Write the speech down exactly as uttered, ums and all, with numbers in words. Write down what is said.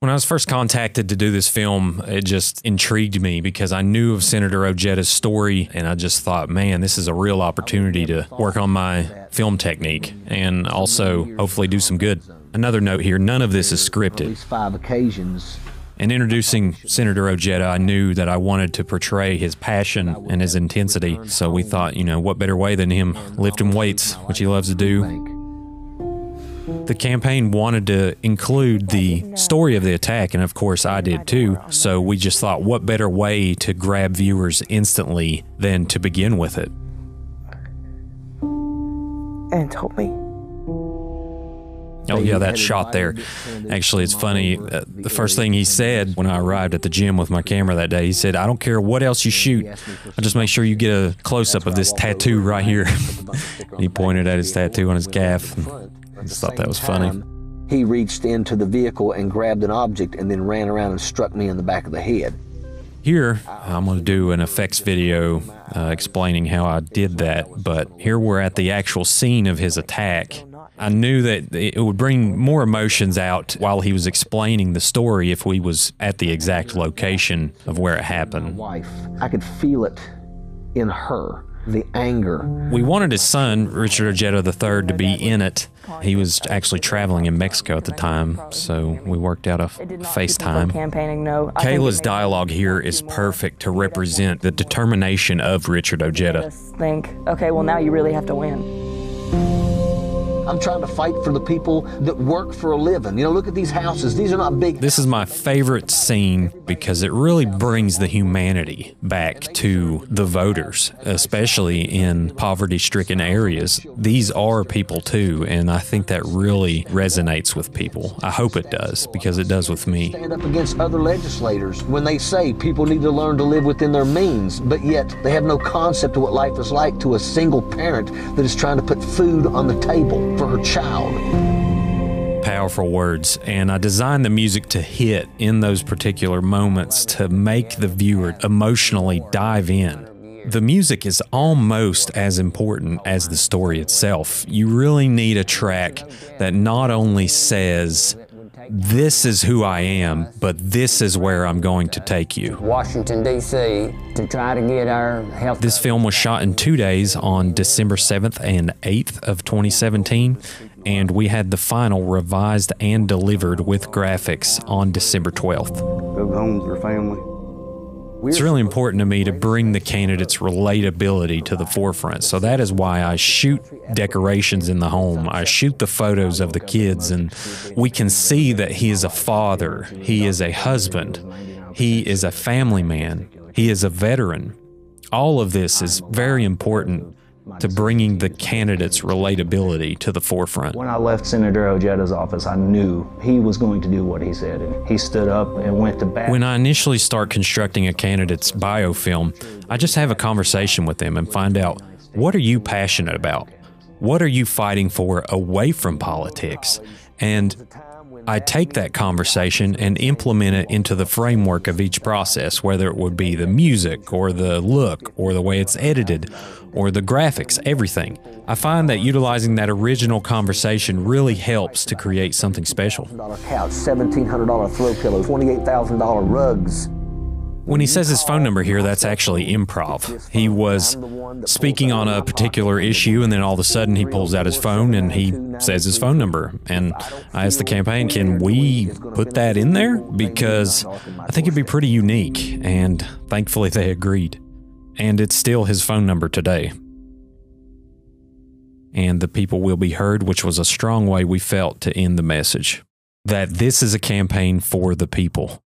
When I was first contacted to do this film, it just intrigued me because I knew of Senator Ojeda's story, and I just thought, man, this is a real opportunity to work on my film technique and also hopefully do some good. Another note here, none of this is scripted. At least five occasions. In introducing Senator Ojeda, I knew that I wanted to portray his passion and his intensity, so we thought, you know, what better way than him lifting weights, which he loves to do. The campaign wanted to include the story of the attack, and of course I did too, so we just thought what better way to grab viewers instantly than to begin with it. And told me. Oh yeah, that shot there. Actually, it's funny, uh, the first thing he said when I arrived at the gym with my camera that day, he said, I don't care what else you shoot, I'll just make sure you get a close-up of this tattoo right here. He pointed at his tattoo on his calf. I just thought that was funny. He reached into the vehicle and grabbed an object and then ran around and struck me in the back of the head. Here, I'm going to do an effects video uh, explaining how I did that, but here we're at the actual scene of his attack. I knew that it would bring more emotions out while he was explaining the story if we was at the exact location of where it happened. My wife, I could feel it in her. The anger. We wanted his son, Richard Ojeda the third, to be in it. He was actually traveling in Mexico at the time, so we worked out a FaceTime. Kayla's dialogue here is perfect to represent the determination of Richard Ojeda. Think, okay, well now you really have to win. I'm trying to fight for the people that work for a living. You know, look at these houses. These are not big. This is my favorite scene because it really brings the humanity back to the voters, especially in poverty-stricken areas. These are people too, and I think that really resonates with people. I hope it does, because it does with me. Stand up against other legislators when they say people need to learn to live within their means, but yet they have no concept of what life is like to a single parent that is trying to put food on the table for her child. Powerful words, and I designed the music to hit in those particular moments to make the viewer emotionally dive in. The music is almost as important as the story itself. You really need a track that not only says, this is who I am, but this is where I'm going to take you. Washington, D C, to try to get our health. This film was shot in two days on December seventh and eighth of twenty seventeen, and we had the final revised and delivered with graphics on December twelfth. Go home to your family. It's really important to me to bring the candidates' relatability to the forefront, so that is why I shoot decorations in the home. I shoot the photos of the kids, and we can see that he is a father, he is a husband, he is a family man, he is a veteran. All of this is very important to bringing the candidates' relatability to the forefront. When I left Senator Ojeda's office, I knew he was going to do what he said, and he stood up and went to bat. When I initially start constructing a candidate's biofilm, I just have a conversation with them and find out, what are you passionate about? What are you fighting for away from politics? And I take that conversation and implement it into the framework of each process, whether it would be the music or the look or the way it's edited or the graphics, everything. I find that utilizing that original conversation really helps to create something special. one thousand dollar couch, seventeen hundred dollar throw pillow, twenty-eight thousand dollar rugs. When he says his phone number here, that's actually improv. He was speaking on a particular issue, and then all of a sudden he pulls out his phone and he says his phone number. And I asked the campaign, can we put that in there? Because I think it'd be pretty unique, and thankfully they agreed. And it's still his phone number today. And the people will be heard, which was a strong way we felt to end the message. That this is a campaign for the people.